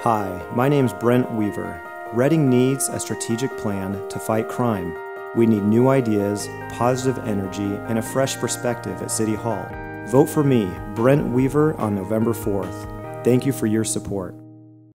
Hi, my name's Brent Weaver. Redding needs a strategic plan to fight crime. We need new ideas, positive energy, and a fresh perspective at City Hall. Vote for me, Brent Weaver, on November 4th. Thank you for your support.